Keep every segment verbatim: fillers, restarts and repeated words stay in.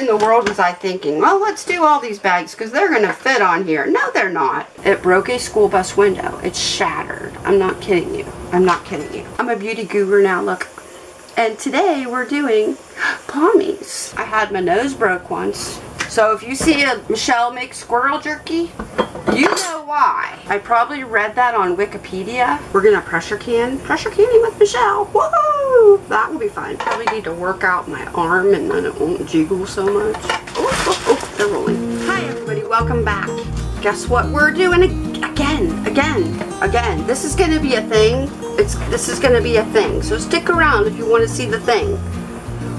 in the world was I thinking, well, let's do all these bags because they're going to fit on here. No, they're not. It broke a school bus window. It's shattered. I'm not kidding you. I'm not kidding you. I'm a beauty guru now, look. And today we're doing pommies. I had my nose broke once. So if you see a Michelle make squirrel jerky, you know why. I probably read that on Wikipedia. We're gonna pressure can. Pressure canning with Michelle. Woohoo! That will be fun. Probably need to work out my arm and then it won't jiggle so much. Oh, oh, oh, they're rolling. Hi everybody, welcome back. Guess what we're doing again, again, again. This is gonna be a thing. It's this is gonna be a thing. So stick around if you wanna see the thing.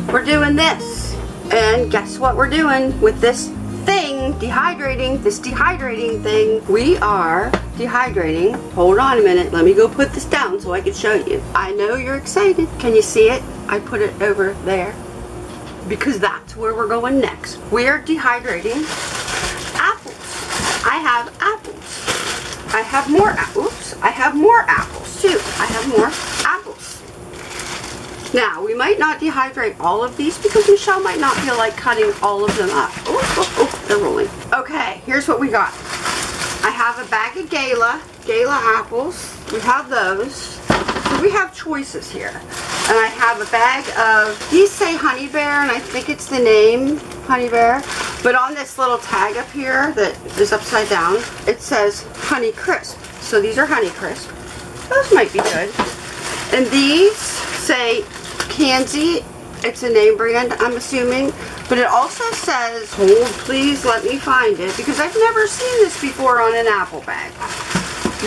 We're doing this. And guess what we're doing with this thing, dehydrating, this dehydrating thing. We are dehydrating. Hold on a minute. Let me go put this down so I can show you. I know you're excited. Can you see it? I put it over there because that's where we're going next. We're dehydrating apples. I have apples. I have more apples. I have more apples too. I have more apples. Now, we might not dehydrate all of these because Michelle might not feel like cutting all of them up. Oh, oh, oh, they're rolling. Okay, here's what we got. I have a bag of Gala, Gala apples. We have those. So we have choices here. And I have a bag of, these say Honey Bear, and I think it's the name Honey Bear. But on this little tag up here that is upside down, it says Honey Crisp. So these are Honey Crisp. Those might be good. And these say Kanzi, it's a name brand, I'm assuming, but it also says, hold please, let me find it, because I've never seen this before on an apple bag.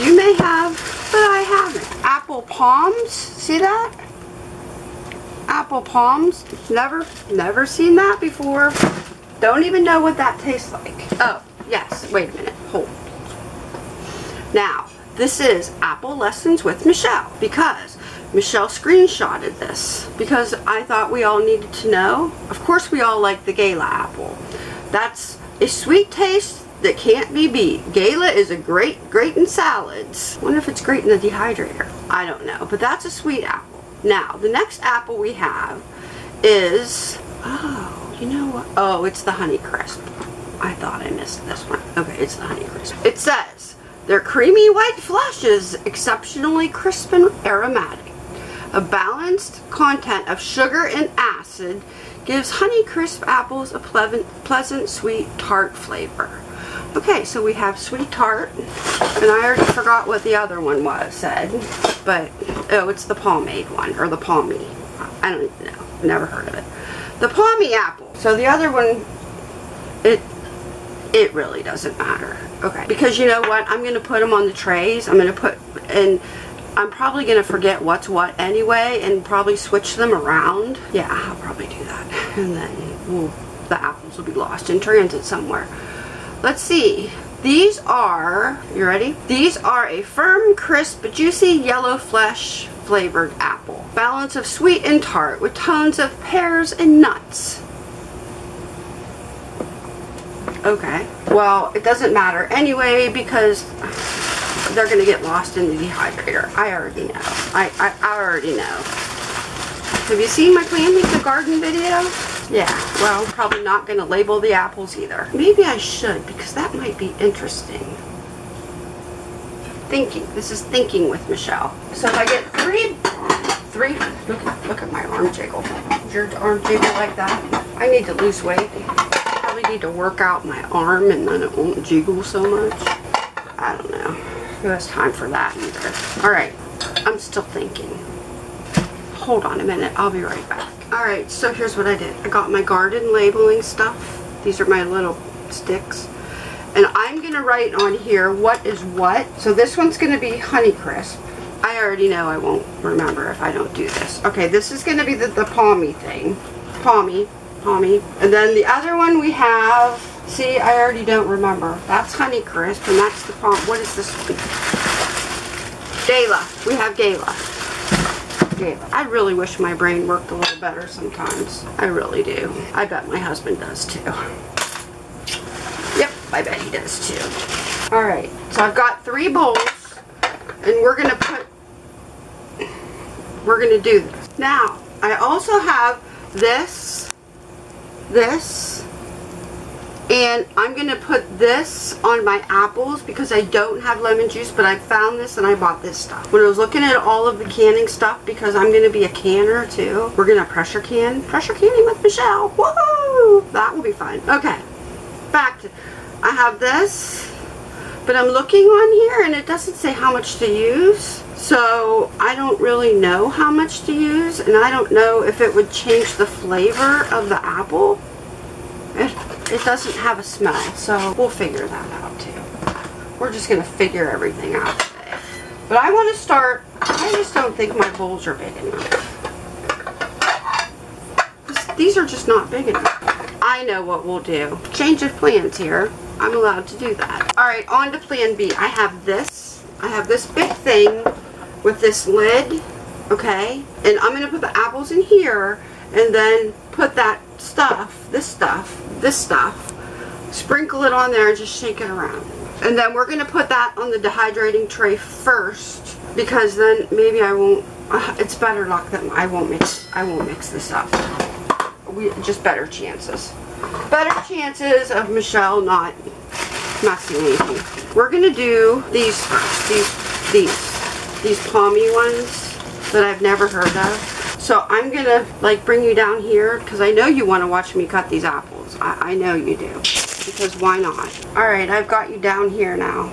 You may have, but I haven't. Apple palms, see that? Apple palms, never, never seen that before. Don't even know what that tastes like. Oh, yes, wait a minute, hold. Now, this is Apple Lessons with Michelle, because Michelle screenshotted this because I thought we all needed to know. Of course we all like the Gala apple. That's a sweet taste that can't be beat. Gala is a great, great in salads. I wonder if it's great in the dehydrator. I don't know, but that's a sweet apple. Now, the next apple we have is, oh, you know what? Oh, it's the Honey Crisp. I thought I missed this one. Okay, it's the Honey Crisp. It says, their creamy white flesh is exceptionally crisp and aromatic. A balanced content of sugar and acid gives Honey Crisp apples a pleasant, pleasant sweet tart flavor. Okay, so we have sweet tart, and I already forgot what the other one was said, but oh, it's the pomade one, or the palmy. I don't even know, never heard of it. The palmy apple. So the other one, it it really doesn't matter. Okay, because you know what? I'm gonna put them on the trays. I'm gonna put and. I'm probably going to forget what's what anyway and probably switch them around. Yeah, I'll probably do that. And then we'll, the apples will be lost in transit somewhere. Let's see. These are, you ready? These are a firm, crisp, juicy yellow flesh flavored apple. Balance of sweet and tart with tones of pears and nuts. Okay. Well, it doesn't matter anyway because they're going to get lost in the dehydrator. I already know. I, I, I already know. Have you seen my Plan Make the Garden video? Yeah. Well, probably not going to label the apples either. Maybe I should because that might be interesting. Thinking. This is Thinking with Michelle. So if I get three, three, look, look at my arm jiggle. Does your arm jiggle like that? I need to lose weight. Probably need to work out my arm and then it won't jiggle so much. I don't know. Who has time for that either? All right, I'm still thinking. Hold on a minute, I'll be right back. All right, so here's what I did. I got my garden labeling stuff. These are my little sticks. And I'm gonna write on here what is what. So this one's gonna be Honey Crisp. I already know I won't remember if I don't do this. Okay, this is gonna be the, the palmy thing. Palmy, palmy. And then the other one we have, see, I already don't remember. That's Honey Crisp, and that's the palm. What is this? Gala. We have Gala. Gala. I really wish my brain worked a little better sometimes. I really do. I bet my husband does too. Yep, I bet he does too. All right, so I've got three bowls, and we're gonna put. We're gonna do this now. I also have this. this, and I'm going to put this on my apples because I don't have lemon juice, but I found this and I bought this stuff. When I was looking at all of the canning stuff, because I'm going to be a canner too, we're going to pressure can. Pressure canning with Michelle. Woohoo! That will be fun. Okay, back to, I have this, but I'm looking on here and it doesn't say how much to use. So I don't really know how much to use, and I don't know if it would change the flavor of the apple. It, it doesn't have a smell, so we'll figure that out too. We're just going to figure everything out today. But I want to start, I just don't think my bowls are big enough. These are just not big enough. I know what we'll do. Change of plans here. I'm allowed to do that. Alright, on to plan B. I have this. I have this big thing with this lid, okay, and I'm going to put the apples in here and then put that stuff, this stuff, this stuff, sprinkle it on there and just shake it around. And then we're going to put that on the dehydrating tray first, because then maybe I won't, uh, it's better luck than I won't mix, I won't mix this up. We, just better chances. Better chances of Michelle not messing anything. We're going to do these first, these, these. These palmy ones that I've never heard of. So I'm gonna like bring you down here because I know you want to watch me cut these apples. I, I know you do, because why not? All right, I've got you down here now.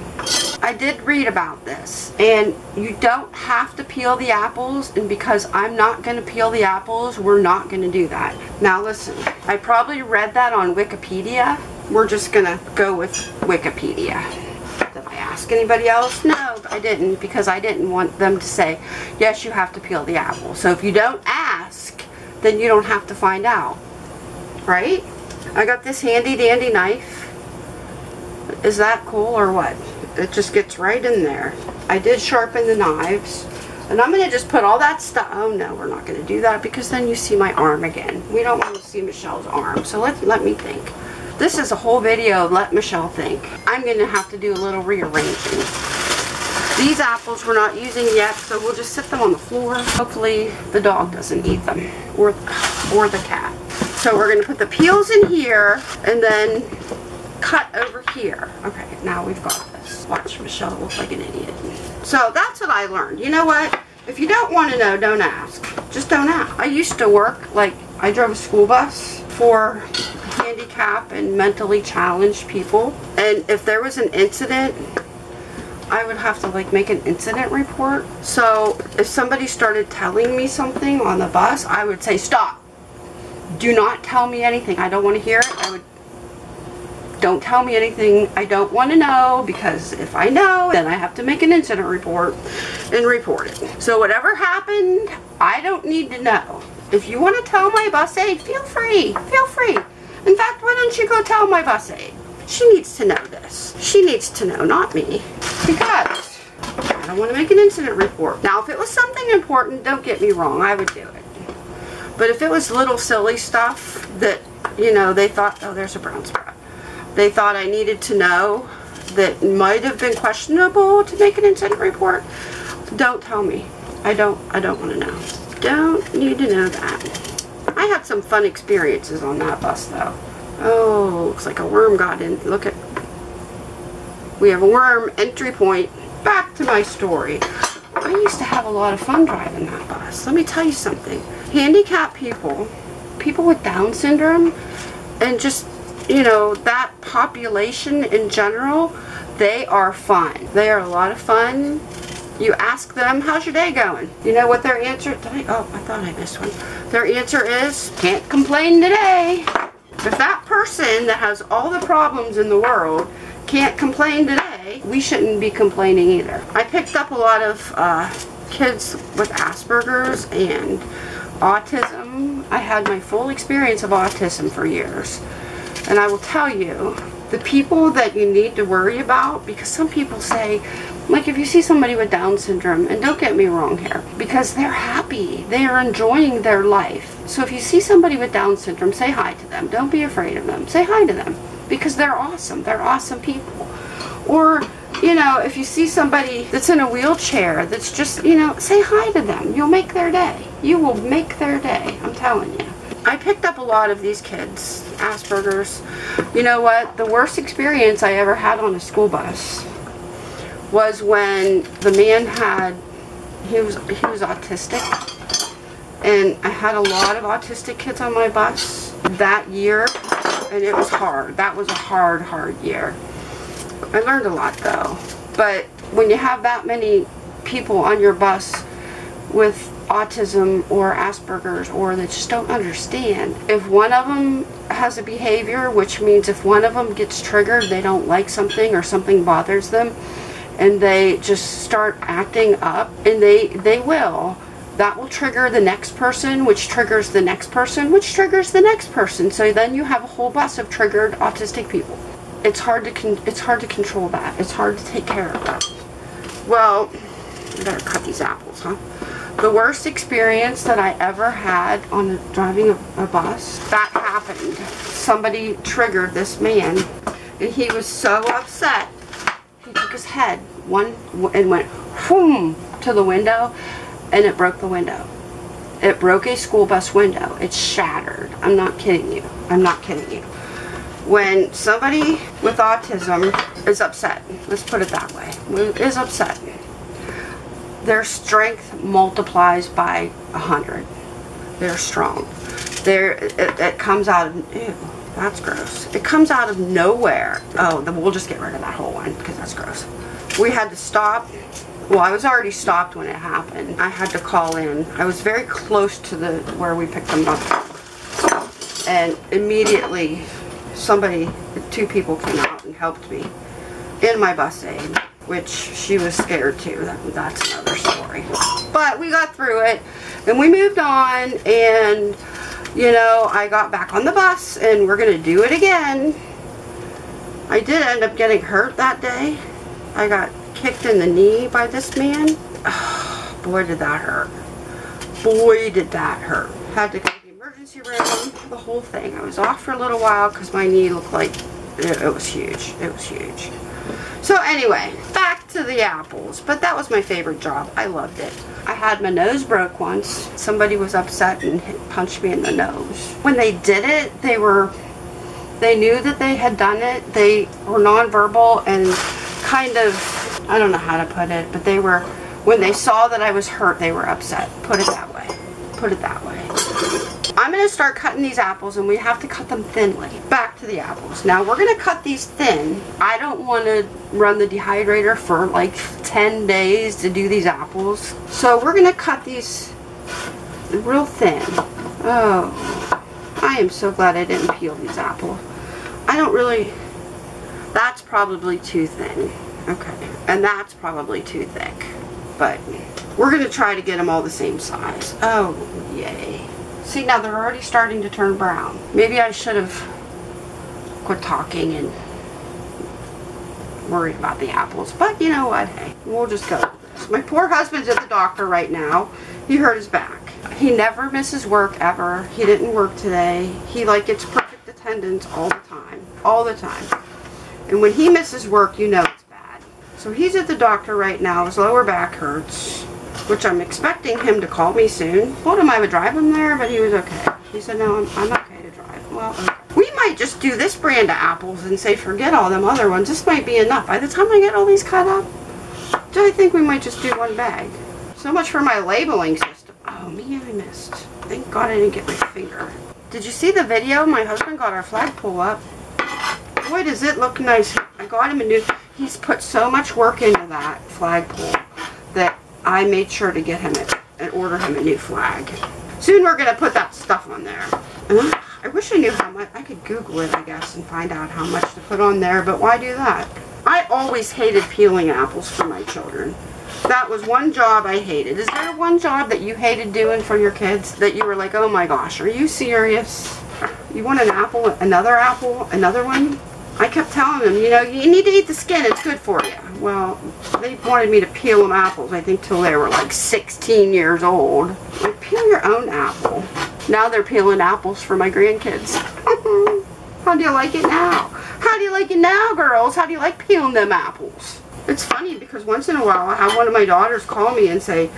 I did read about this, and you don't have to peel the apples, and because I'm not gonna peel the apples, we're not gonna do that. Now listen, I probably read that on Wikipedia. We're just gonna go with Wikipedia. Did I ask anybody else? No, I didn't, because I didn't want them to say, yes, you have to peel the apple. So if you don't ask, then you don't have to find out, right? I got this handy dandy knife. Is that cool or what? It just gets right in there. I did sharpen the knives, and I'm going to just put all that stuff. Oh no, we're not going to do that, because then you see my arm again. We don't want to see Michelle's arm, so let, let me think. This is a whole video of Let Michelle Think. I'm going to have to do a little rearranging. These apples we're not using yet, so we'll just sit them on the floor. Hopefully the dog doesn't eat them, or, or the cat. So we're going to put the peels in here and then cut over here. Okay, now we've got this. Watch Michelle look like an idiot. So that's what I learned. You know what? If you don't want to know, don't ask. Just don't ask. I used to work, like, I drove a school bus for handicapped and mentally challenged people, and if there was an incident, I would have to like make an incident report. So if somebody started telling me something on the bus, I would say, stop, do not tell me anything, I don't want to hear it. I would, don't tell me anything, I don't want to know, because if I know, then I have to make an incident report and report it. So whatever happened, I don't need to know. If you want to tell my bus aide, feel free, feel free. In fact, why don't you go tell my bus aide? She needs to know this. She needs to know, not me. Because I don't want to make an incident report. Now, if it was something important, don't get me wrong, I would do it. But if it was little silly stuff that, you know, they thought, oh, there's a brown spot. They thought I needed to know that might have been questionable to make an incident report, don't tell me. I don't, I don't want to know. Don't need to know that. I had some fun experiences on that bus though. Oh, looks like a worm got in. Look at, we have a worm entry point. Back to my story. I used to have a lot of fun driving that bus. Let me tell you something. Handicapped people, people with Down syndrome, and just, you know, that population in general, they are fun. They are a lot of fun. You ask them, how's your day going? You know what their answer, did I, oh, I thought I missed one. Their answer is, can't complain today. If that person that has all the problems in the world can't complain today, we shouldn't be complaining either. I picked up a lot of uh, kids with Asperger's and autism. I had my full experience of autism for years. And I will tell you, the people that you need to worry about, because some people say, like if you see somebody with Down syndrome, and don't get me wrong here, because they're happy, they are enjoying their life. So if you see somebody with Down syndrome, say hi to them. Don't be afraid of them. Say hi to them, because they're awesome. They're awesome people. Or, you know, if you see somebody that's in a wheelchair, that's just, you know, say hi to them. You'll make their day. You will make their day, I'm telling you. I picked up a lot of these kids, Asperger's. You know what? The worst experience I ever had on a school bus was when the man had, he was, he was autistic. And I had a lot of autistic kids on my bus that year, and it was hard. That was a hard, hard year. I learned a lot, though. But when you have that many people on your bus with autism or Asperger's, or that just don't understand, if one of them has a behavior, which means if one of them gets triggered, they don't like something or something bothers them, and they just start acting up, and they, they will. That will trigger the next person, which triggers the next person, which triggers the next person. So then you have a whole bus of triggered autistic people. It's hard to con it's hard to control that. It's hard to take care of that. Well, I better cut these apples, huh? The worst experience that I ever had on a, driving a, a bus, that happened. Somebody triggered this man, and he was so upset. He took his head one and went whoom to the window. And it broke the window. It broke a school bus window. It shattered. I'm not kidding you. I'm not kidding you. When somebody with autism is upset, let's put it that way, is upset, their strength multiplies by one hundred. They're strong. They're, it, it comes out of, ew, that's gross. It comes out of nowhere. Oh, then we'll just get rid of that whole one because that's gross. We had to stop. Well, I was already stopped when it happened. I had to call in. I was very close to the where we picked them up. And immediately, somebody, two people came out and helped me in my bus aid, which she was scared too. That, that's another story. But we got through it, and we moved on, and, you know, I got back on the bus, and we're going to do it again. I did end up getting hurt that day. I got kicked in the knee by this man. Oh, boy, did that hurt. Boy, did that hurt. Had to go to the emergency room, the whole thing. I was off for a little while because my knee looked like it, it was huge. It was huge. So anyway, back to the apples. But that was my favorite job. I loved it. I had my nose broke once. Somebody was upset and hit, punched me in the nose. When they did it, they were, they knew that they had done it. They were nonverbal and kind of, I don't know how to put it, but they were, when they saw that I was hurt, they were upset. Put it that way. Put it that way. I'm going to start cutting these apples, and we have to cut them thinly. Back to the apples. Now, we're going to cut these thin. I don't want to run the dehydrator for like ten days to do these apples. So we're going to cut these real thin. Oh, I am so glad I didn't peel these apples. I don't really, that's probably too thin. Okay, and that's probably too thick, but we're going to try to get them all the same size. Oh, yay. See, now they're already starting to turn brown. Maybe I should have quit talking and worried about the apples, but you know what, hey, we'll just go with this. My poor husband's at the doctor right now. He hurt his back. He never misses work ever. He didn't work today. He, like, gets perfect attendance all the time, all the time. And when he misses work, you know. So he's at the doctor right now. His lower back hurts, which I'm expecting him to call me soon. Told him I would drive him there, but he was okay. He said, no, I'm, I'm okay to drive. Well, okay. We might just do this brand of apples and say, forget all them other ones. This might be enough. By the time I get all these cut up, I think we might just do one bag. So much for my labeling system. Oh, man, I missed. Thank God I didn't get my finger. Did you see the video? My husband got our flagpole up. Boy, does it look nice. I got him a new... He's put so much work into that flagpole that I made sure to get him a, and order him a new flag. Soon we're going to put that stuff on there. And I wish I knew how much. I could Google it, I guess, and find out how much to put on there, but why do that? I always hated peeling apples for my children. That was one job I hated. Is there one job that you hated doing for your kids that you were like, oh my gosh, are you serious? You want an apple, another apple, another one? I kept telling them, you know, you need to eat the skin, it's good for you. Well, they wanted me to peel them apples, I think, till they were like sixteen years old. Like, peel your own apple. Now they're peeling apples for my grandkids. How do you like it now? How do you like it now, girls? How do you like peeling them apples? It's funny because once in a while I have one of my daughters call me and say,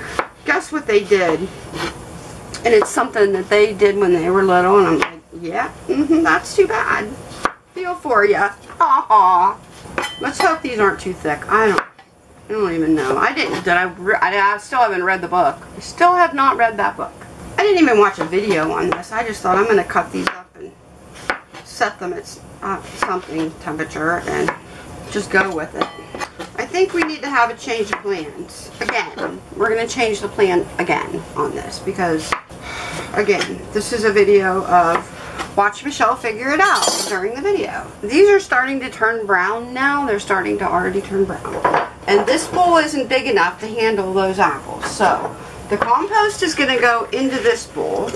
guess what they did? And it's something that they did when they were little, and I'm like, yeah, mm-hmm, that's too bad. Feel for you. Aww. Let's hope these aren't too thick. I don't I don't even know. I didn't, did I, I, I still haven't read the book. I still have not read that book. I didn't even watch a video on this. I just thought I'm going to cut these up and set them at uh, something temperature and just go with it. I think we need to have a change of plans. Again, we're going to change the plan again on this because, again, this is a video of watch Michelle figure it out during the video. These are starting to turn brown now. They're starting to already turn brown. And this bowl isn't big enough to handle those apples. So the compost is going to go into this bowl.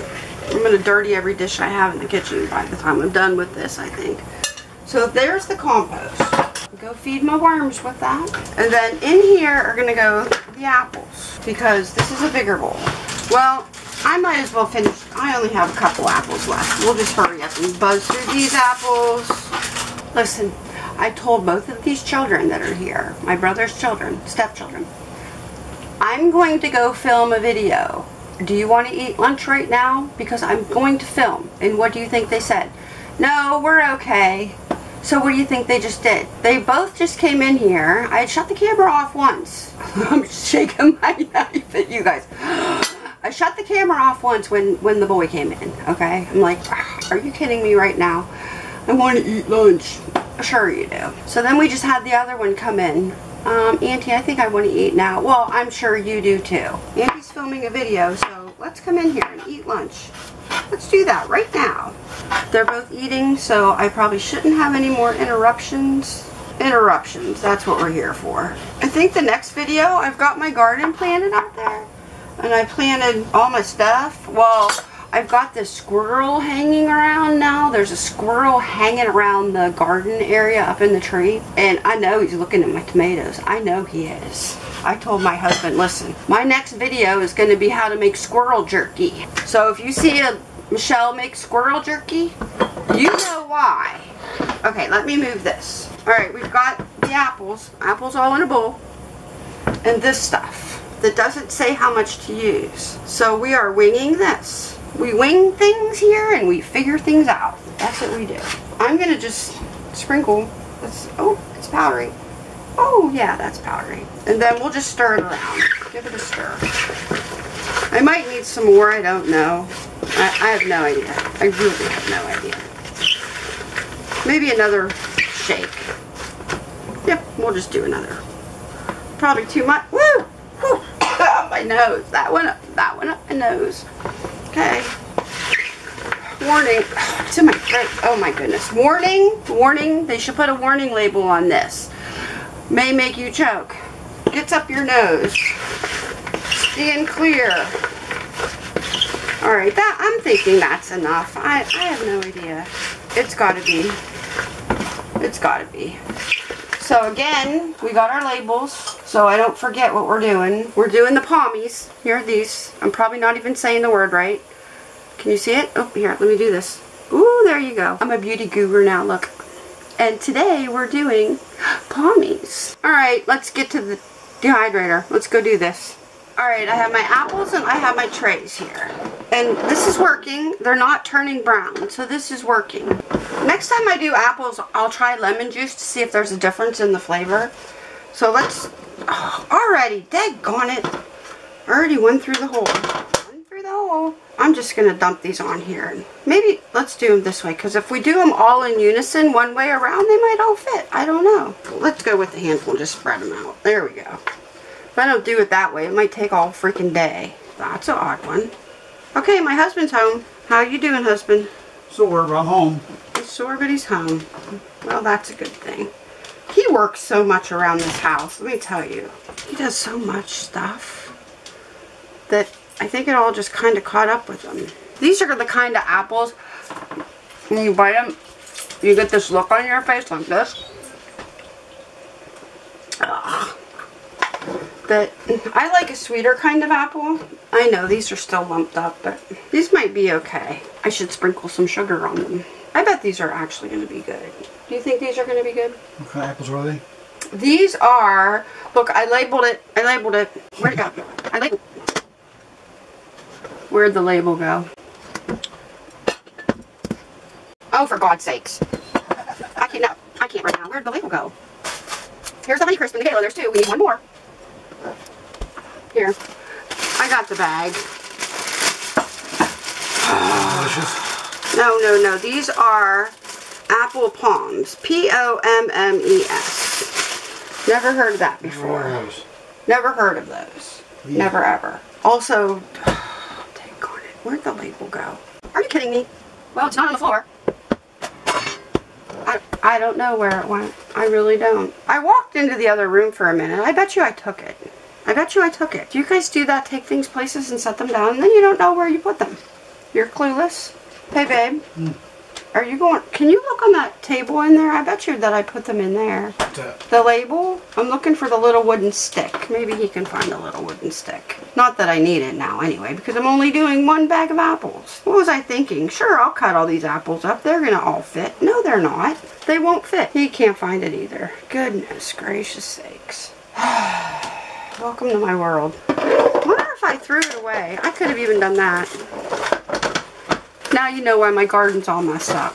I'm going to dirty every dish I have in the kitchen by the time I'm done with this, I think. So there's the compost. Go feed my worms with that. And then in here are going to go the apples because this is a bigger bowl. Well, I might as well finish. I only have a couple apples left. We'll just hurry up and buzz through these apples. Listen, I told both of these children that are here, my brother's children, stepchildren, I'm going to go film a video. Do you want to eat lunch right now? Because I'm going to film. And what do you think they said? No, we're okay. So what do you think they just did? They both just came in here. I had shut the camera off once. I'm shaking my knife at you guys. I shut the camera off once when, when the boy came in, okay? I'm like, are you kidding me right now? I want to eat lunch. Sure you do. So then we just had the other one come in. Um, Auntie, I think I want to eat now. Well, I'm sure you do too. Auntie's filming a video, so let's come in here and eat lunch. Let's do that right now. They're both eating, so I probably shouldn't have any more interruptions. Interruptions, that's what we're here for. I think the next video, I've got my garden planted out there. And I planted all my stuff. Well, I've got this squirrel hanging around now. There's a squirrel hanging around the garden area up in the tree. And I know he's looking at my tomatoes. I know he is. I told my husband, listen, my next video is going to be how to make squirrel jerky. So if you see a Michelle make squirrel jerky, you know why. Okay, let me move this. All right, we've got the apples. Apples all in a bowl. And this stuff that doesn't say how much to use. So we are winging this. We wing things here and we figure things out. That's what we do. I'm going to just sprinkle this. Oh, it's powdery. Oh yeah, that's powdery. And then we'll just stir it around. Give it a stir. I might need some more, I don't know. I, I have no idea. I really have no idea. Maybe another shake. Yep, we'll just do another. Probably too much. Woo! Whew. Oh, my nose. That went up. That went up my nose. Okay. Warning. To my throat. Oh my goodness. Warning. Warning. They should put a warning label on this. May make you choke. Gets up your nose. Stand clear. Alright. That I'm thinking that's enough. I, I have no idea. It's gotta be. It's gotta be. So again, we got our labels, so I don't forget what we're doing. We're doing the pommies. Here are these. I'm probably not even saying the word right. Can you see it? Oh, here, let me do this. Ooh, there you go. I'm a beauty guru now, look. And today we're doing pommies. All right, let's get to the dehydrator. Let's go do this. All right, I have my apples and I have my trays here. And this is working. They're not turning brown, so this is working. Next time I do apples, I'll try lemon juice to see if there's a difference in the flavor. So let's, oh, already, daggone it. Already went through the hole. Went through the hole. I'm just going to dump these on here. Maybe let's do them this way, because if we do them all in unison one way around, they might all fit. I don't know. Let's go with a handful and just spread them out. There we go. If I don't do it that way, it might take all freaking day. That's an odd one. Okay, my husband's home. How you doing, husband? Sore, but I'm home. Sore, but he's home. Well, that's a good thing. He works so much around this house, let me tell you. He does so much stuff that I think it all just kind of caught up with him. These are the kind of apples, when you bite them, you get this look on your face like this. Ugh. That I like a sweeter kind of apple. I know these are still lumped up, but these might be okay. I should sprinkle some sugar on them. I bet these are actually going to be good. Do you think these are going to be good? What kind of apples are they? These are, look, I labeled it. I labeled it. Where'd it go? I labeled it. Where'd the label go? Oh, for God's sakes. I can't, no, I can't right now. Where'd the label go? Here's the Honeycrisp and the Gala. There's two. We need one more. Here. I got the bag. Oh, no, no, no. These are apple palms. P O M M E S. Never heard of that before. Nice. Never heard of those. Yeah. Never ever. Also, oh, dang on it. Where'd the label go? Are you kidding me? Well, it's not on the floor. I, I don't know where it went. I really don't. I walked into the other room for a minute. I bet you I took it. I bet you I took it. Do you guys do that? Take things places and set them down, and then you don't know where you put them. You're clueless. Hey, babe. Mm. Are you going? Can you look on that table in there? I bet you that I put them in there. The label? I'm looking for the little wooden stick. Maybe he can find the little wooden stick. Not that I need it now anyway, because I'm only doing one bag of apples. What was I thinking? Sure, I'll cut all these apples up. They're going to all fit. No, they're not. They won't fit. He can't find it either. Goodness gracious sakes. Welcome to my world. I wonder if I threw it away. I could have even done that. Now you know why my garden's all messed up.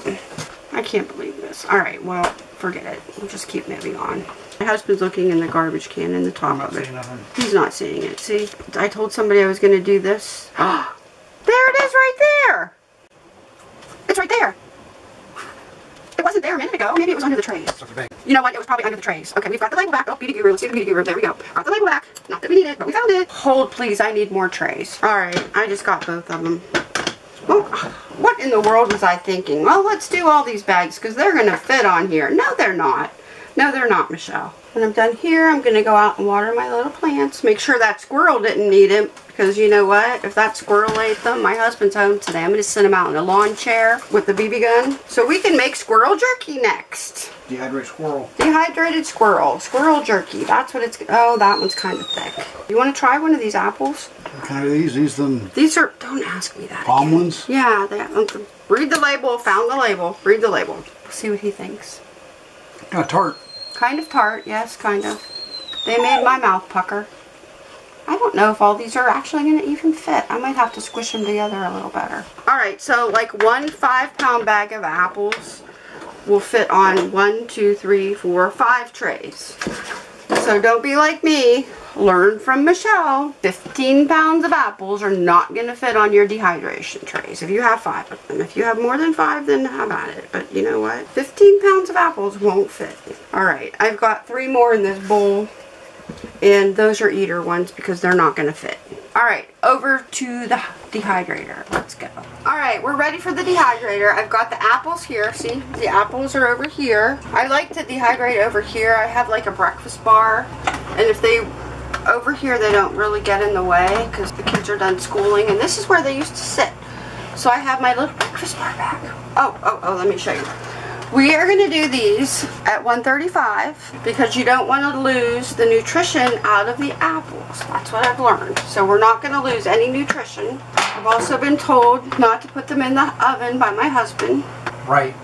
I can't believe this. Alright, well, forget it. We'll just keep moving on. My husband's looking in the garbage can in the top of it. He's not seeing it. See, I told somebody I was going to do this. There it is right there! It's right there! It wasn't there a minute ago. Maybe it was under the trays. You know what? It was probably under the trays. Okay, we've got the label back. Oh, Beauty Guru. Let's see the Beauty Guru. There we go. Got the label back. Not that we need it, but we found it. Hold, please. I need more trays. Alright, I just got both of them. Well, what in the world was I thinking? Well, let's do all these bags because they're going to fit on here. No, they're not. No, they're not, Michelle. When I'm done here, I'm going to go out and water my little plants. Make sure that squirrel didn't eat him, because you know what? If that squirrel ate them, my husband's home today. I'm going to send him out in a lawn chair with the B B gun so we can make squirrel jerky next. Dehydrated squirrel. Dehydrated squirrel. Squirrel jerky. That's what it's... Oh, that one's kind of thick. You want to try one of these apples? What kind of these? These them? These are... Don't ask me that. Palm ones? Yeah. They, read the label. Found the label. Read the label. See what he thinks. Kind of tart. Kind of tart, yes, kind of. They made my mouth pucker. I don't know if all these are actually going to even fit. I might have to squish them together a little better. Alright, so like one five pound bag of apples will fit on one, two, three, four, five trays. So don't be like me. Learn from Michelle. fifteen pounds of apples are not going to fit on your dehydration trays if you have five of them. If you have more than five, then have at it. But you know what? fifteen pounds of apples won't fit. Alright, I've got three more in this bowl. And those are eater ones because they're not going to fit. Alright, over to the dehydrator. Let's go. Alright, we're ready for the dehydrator. I've got the apples here. See, the apples are over here. I like to dehydrate over here. I have like a breakfast bar. And if they... Over here they don't really get in the way because the kids are done schooling, and this is where they used to sit. So I have my little breakfast bar back. Oh, oh, oh, let me show you. We are going to do these at one thirty-five because you don't want to lose the nutrition out of the apples. That's what I've learned. So we're not going to lose any nutrition. I've also been told not to put them in the oven by my husband. Right.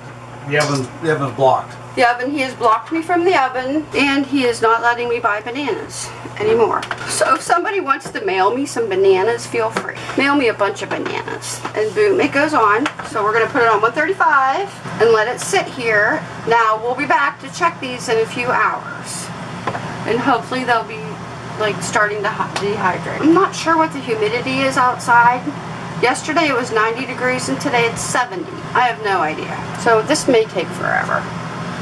The oven, the oven's blocked. The oven, he has blocked me from the oven, and he is not letting me buy bananas anymore. So if somebody wants to mail me some bananas, feel free. Mail me a bunch of bananas. And boom, it goes on. So we're going to put it on one thirty-five and let it sit here. Now we'll be back to check these in a few hours. And hopefully they'll be like starting to dehydrate. I'm not sure what the humidity is outside. Yesterday it was ninety degrees and today it's seventy. I have no idea. So this may take forever.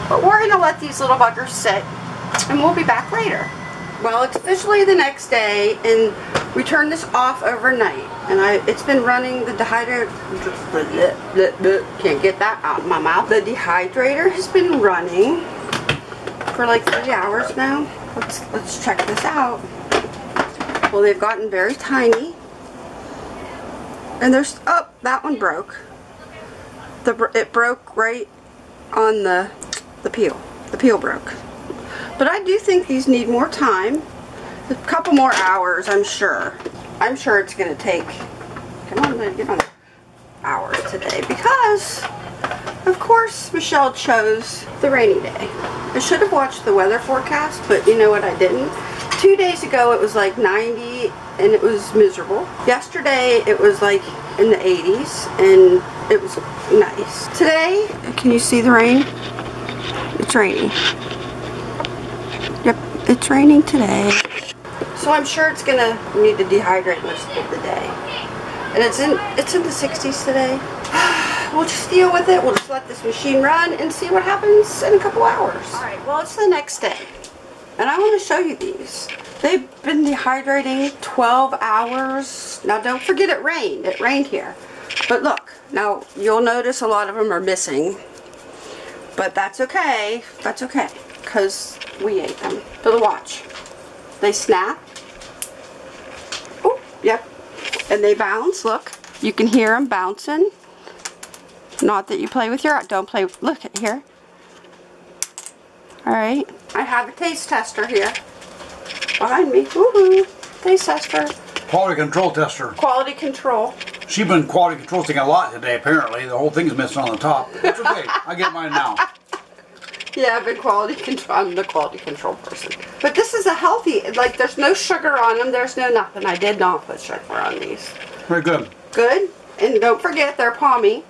But we're going to let these little buggers sit, and we'll be back later. Well, it's officially the next day, and we turned this off overnight. And I, it's been running the dehydrator, can't get that out of my mouth. The dehydrator has been running for like three hours now. Let's, let's check this out. Well, they've gotten very tiny. And there's, oh, that one broke. The, it broke right on the... The peel. The peel broke. But I do think these need more time. A couple more hours, I'm sure. I'm sure it's going to take... Come on, baby, get on. Hours today. Because, of course, Michelle chose the rainy day. I should have watched the weather forecast, but you know what? I didn't. Two days ago it was like ninety and it was miserable. Yesterday it was like in the eighties and it was nice. Today, can you see the rain? It's raining. Yep, it's raining today. So I'm sure it's gonna need to dehydrate most of the day. And it's in it's in the sixties today. We'll just deal with it. We'll just let this machine run and see what happens in a couple hours. Alright, well it's the next day. And I want to show you these. They've been dehydrating twelve hours. Now don't forget it rained. It rained here. But look, now you'll notice a lot of them are missing. But that's okay. That's okay. Because we ate them. But watch. They snap. Oh, yep. And they bounce. Look. You can hear them bouncing. Not that you play with your... Don't play... Look at here. Alright, I have a taste tester here behind me. Woohoo! Taste tester. Quality control tester. Quality control. She's been quality controlling a lot today, apparently. The whole thing's missing on the top. It's okay. I get mine now. Yeah, I've been quality control. I'm the quality control person. But this is a healthy, like, there's no sugar on them. There's no nothing. I did not put sugar on these. Very good. Good. And don't forget, they're palmy.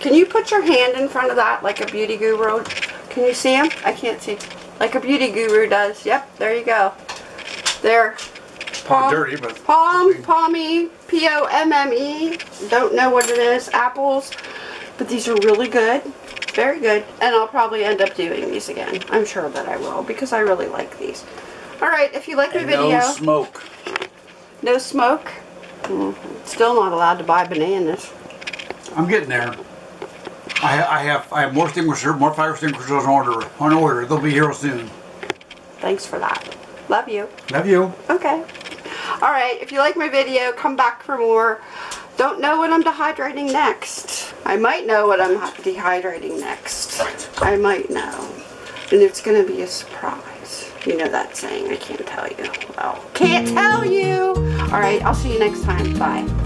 Can you put your hand in front of that like a beauty guru? Can you see them? I can't see. Like a beauty guru does. Yep, there you go. They're palm, dirty, but palm, palmy, P O M M E. Don't know what it is. Apples. But these are really good. Very good. And I'll probably end up doing these again. I'm sure that I will because I really like these. Alright, if you like my video. No smoke. No smoke. Mm-hmm. Still not allowed to buy bananas. I'm getting there. I, I have I have more extinguishers, more fire extinguishers on order. On order, they'll be here soon. Thanks for that. Love you. Love you. Okay. All right. If you like my video, come back for more. Don't know what I'm dehydrating next. I might know what I'm dehydrating next. I might know, and it's gonna be a surprise. You know that saying? I can't tell you. Well, can't tell you. All right. I'll see you next time. Bye.